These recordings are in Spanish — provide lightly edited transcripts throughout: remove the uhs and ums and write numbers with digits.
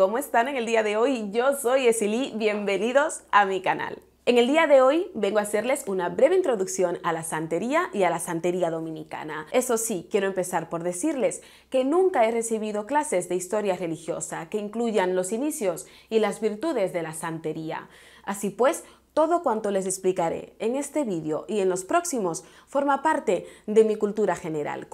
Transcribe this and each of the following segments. ¿Cómo están en el día de hoy? Yo soy Esilí, bienvenidos a mi canal. En el día de hoy vengo a hacerles una breve introducción a la santería y a la santería dominicana. Eso sí, quiero empezar por decirles que nunca he recibido clases de historia religiosa que incluyan los inicios y las virtudes de la santería. Así pues, todo cuanto les explicaré en este vídeo y en los próximos forma parte de mi cultura general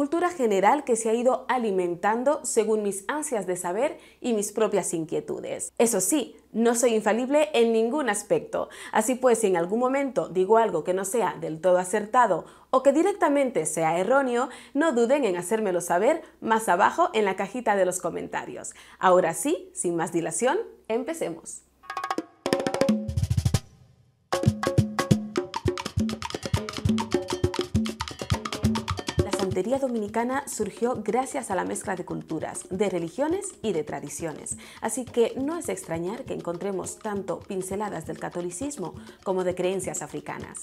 que se ha ido alimentando según mis ansias de saber y mis propias inquietudes. Eso sí, no soy infalible en ningún aspecto, así pues si en algún momento digo algo que no sea del todo acertado o que directamente sea erróneo, no duden en hacérmelo saber más abajo en la cajita de los comentarios. Ahora sí, sin más dilación, empecemos. La santería dominicana surgió gracias a la mezcla de culturas, de religiones y de tradiciones, así que no es extrañar que encontremos tanto pinceladas del catolicismo como de creencias africanas.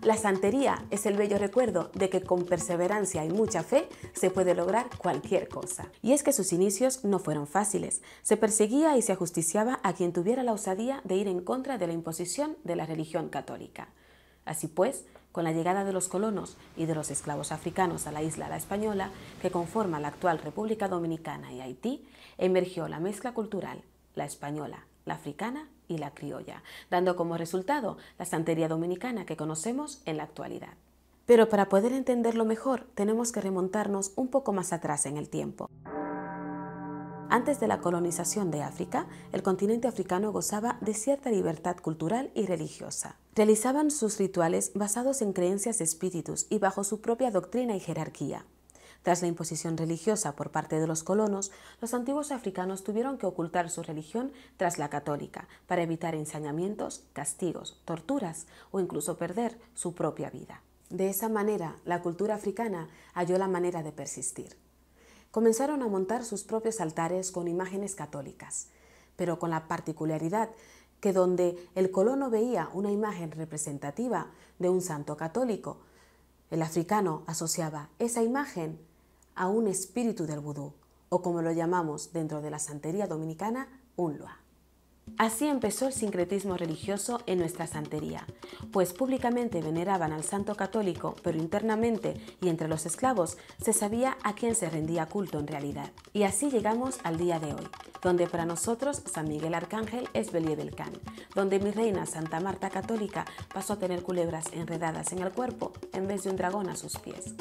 La santería es el bello recuerdo de que con perseverancia y mucha fe se puede lograr cualquier cosa. Y es que sus inicios no fueron fáciles. Se perseguía y se ajusticiaba a quien tuviera la osadía de ir en contra de la imposición de la religión católica. Así pues, con la llegada de los colonos y de los esclavos africanos a la isla La Española, que conforma la actual República Dominicana y Haití, emergió la mezcla cultural, la española, la africana y la criolla, dando como resultado la santería dominicana que conocemos en la actualidad. Pero para poder entenderlo mejor, tenemos que remontarnos un poco más atrás en el tiempo. Antes de la colonización de África, el continente africano gozaba de cierta libertad cultural y religiosa. Realizaban sus rituales basados en creencias de espíritus y bajo su propia doctrina y jerarquía. Tras la imposición religiosa por parte de los colonos, los antiguos africanos tuvieron que ocultar su religión tras la católica para evitar ensañamientos, castigos, torturas o incluso perder su propia vida. De esa manera, la cultura africana halló la manera de persistir. Comenzaron a montar sus propios altares con imágenes católicas, pero con la particularidad que donde el colono veía una imagen representativa de un santo católico, el africano asociaba esa imagen a un espíritu del vudú, o como lo llamamos dentro de la santería dominicana, un lwa. Así empezó el sincretismo religioso en nuestra santería, pues públicamente veneraban al santo católico, pero internamente y entre los esclavos se sabía a quién se rendía culto en realidad. Y así llegamos al día de hoy, donde para nosotros San Miguel Arcángel es Belié Belcán, donde mi reina Santa Marta Católica pasó a tener culebras enredadas en el cuerpo en vez de un dragón a sus pies.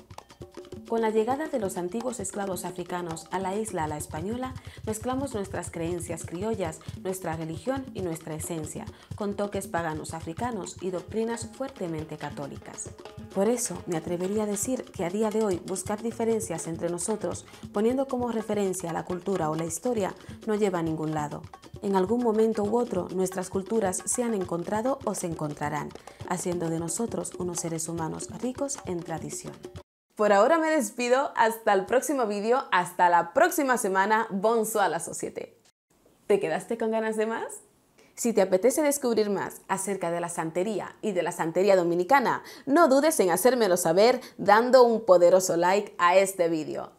Con la llegada de los antiguos esclavos africanos a la isla La Española, mezclamos nuestras creencias criollas, nuestra religión y nuestra esencia, con toques paganos africanos y doctrinas fuertemente católicas. Por eso, me atrevería a decir que a día de hoy buscar diferencias entre nosotros, poniendo como referencia la cultura o la historia, no lleva a ningún lado. En algún momento u otro, nuestras culturas se han encontrado o se encontrarán, haciendo de nosotros unos seres humanos ricos en tradición. Por ahora me despido, hasta el próximo vídeo, hasta la próxima semana, bonsoir a la société. ¿Te quedaste con ganas de más? Si te apetece descubrir más acerca de la santería y de la santería dominicana, no dudes en hacérmelo saber dando un poderoso like a este vídeo.